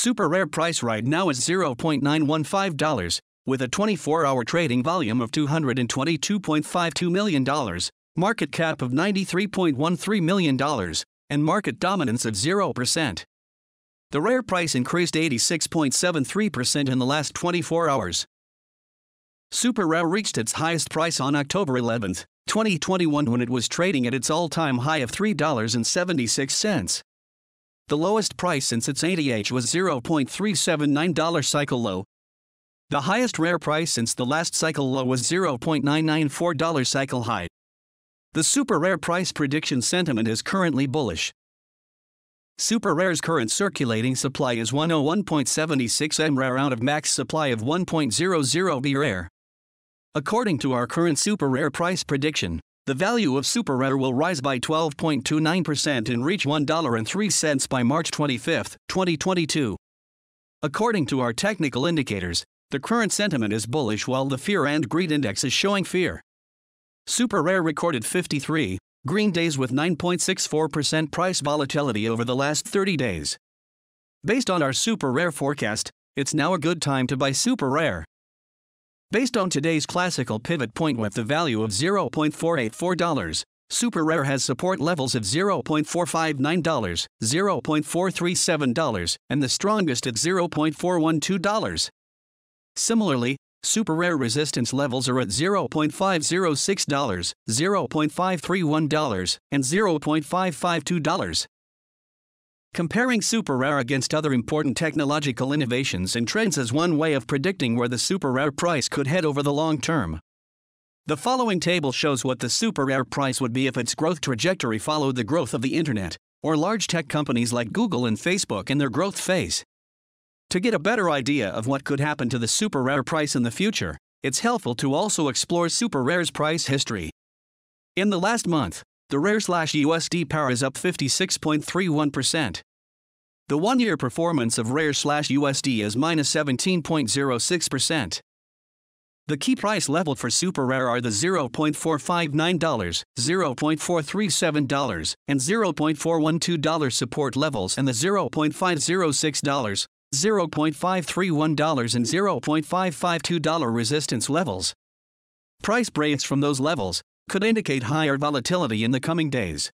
SuperRare price right now is $0.915, with a 24-hour trading volume of $222.52 million, market cap of $93.13 million, and market dominance of 0%. The RARE price increased 86.73% in the last 24 hours. SuperRare reached its highest price on October 11, 2021, when it was trading at its all-time high of $3.76. The lowest price since its ADH was $0.379 cycle low. The highest RARE price since the last cycle low was $0.994 cycle high. The SuperRare price prediction sentiment is currently bullish. SuperRare's current circulating supply is 101.76 mRare out of max supply of 1.00 BRare. According to our current SuperRare price prediction, the value of SuperRare will rise by 12.29% and reach $1.03 by March 25, 2022. According to our technical indicators, the current sentiment is bullish while the fear and greed index is showing fear. SuperRare recorded 53 green days with 9.64% price volatility over the last 30 days. Based on our SuperRare forecast, it's now a good time to buy SuperRare. Based on today's classical pivot point with the value of $0.484, SuperRare has support levels of $0.459, $0.437, and the strongest at $0.412. Similarly, SuperRare resistance levels are at $0.506, $0.531, and $0.552. Comparing SuperRare against other important technological innovations and trends is one way of predicting where the SuperRare price could head over the long term. The following table shows what the SuperRare price would be if its growth trajectory followed the growth of the Internet, or large tech companies like Google and Facebook in their growth phase. To get a better idea of what could happen to the SuperRare price in the future, it's helpful to also explore SuperRare's price history. In the last month, the RARE/USD pair is up 56.31%. The one-year performance of RARE/USD is -17.06%. The key price level for SuperRare are the $0.459, $0.437, and $0.412 support levels and the $0.506, $0.531 and $0.552 resistance levels. Price breaks from those levels could indicate higher volatility in the coming days.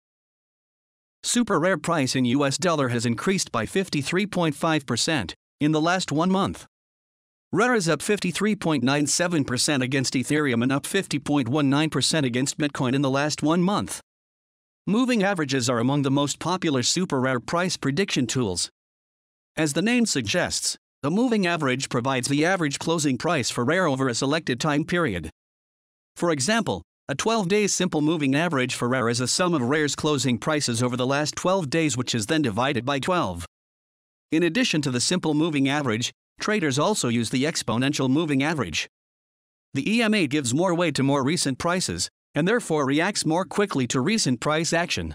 SuperRare price in US dollar has increased by 53.5% in the last 1 month. RARE is up 53.97% against Ethereum and up 50.19% against Bitcoin in the last 1 month. Moving averages are among the most popular SuperRare price prediction tools. As the name suggests, the moving average provides the average closing price for RARE over a selected time period. For example, a 12-day simple moving average for RARE is a sum of RARE's closing prices over the last 12 days, which is then divided by 12. In addition to the simple moving average, traders also use the exponential moving average. The EMA gives more weight to more recent prices, and therefore reacts more quickly to recent price action.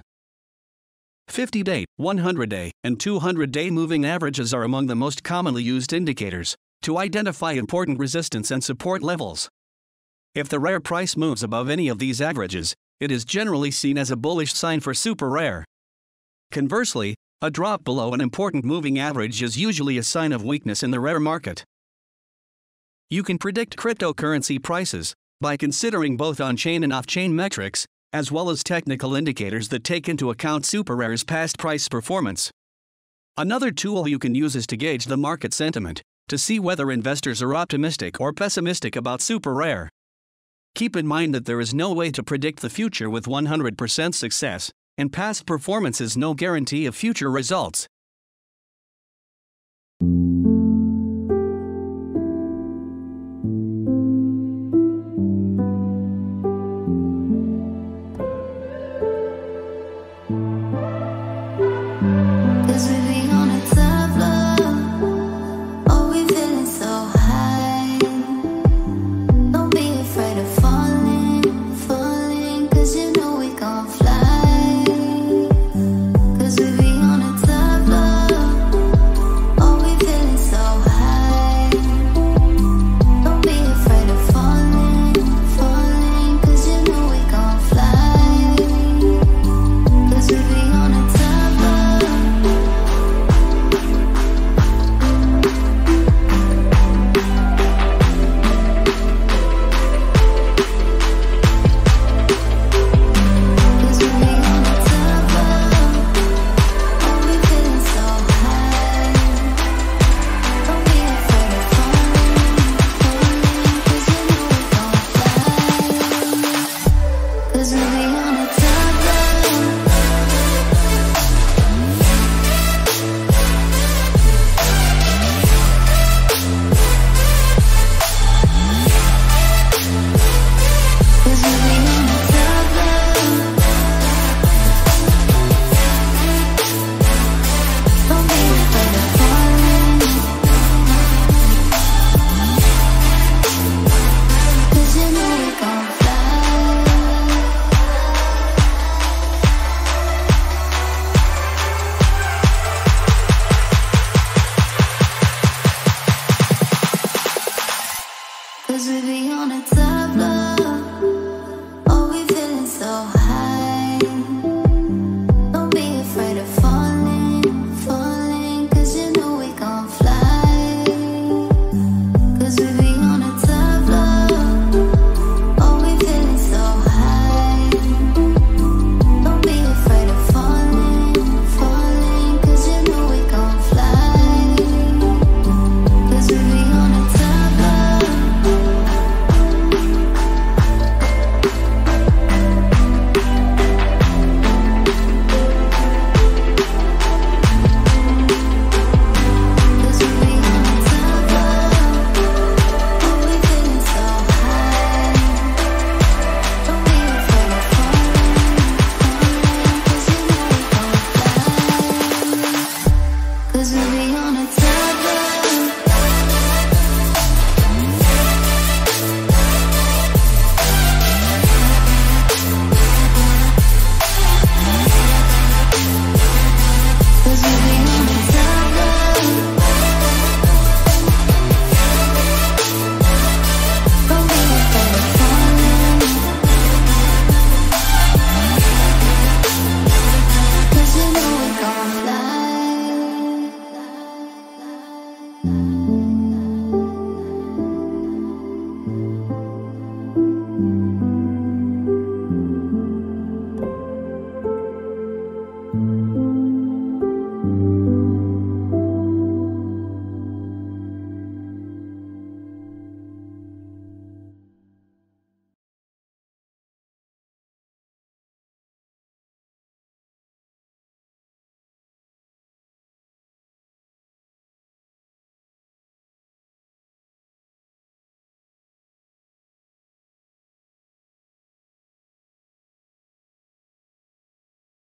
50-day, 100-day, and 200-day moving averages are among the most commonly used indicators to identify important resistance and support levels. If the RARE price moves above any of these averages, it is generally seen as a bullish sign for SuperRare. Conversely, a drop below an important moving average is usually a sign of weakness in the RARE market. You can predict cryptocurrency prices by considering both on-chain and off-chain metrics, as well as technical indicators that take into account SuperRare's past price performance. Another tool you can use is to gauge the market sentiment, to see whether investors are optimistic or pessimistic about SuperRare. Keep in mind that there is no way to predict the future with 100% success, and past performance is no guarantee of future results.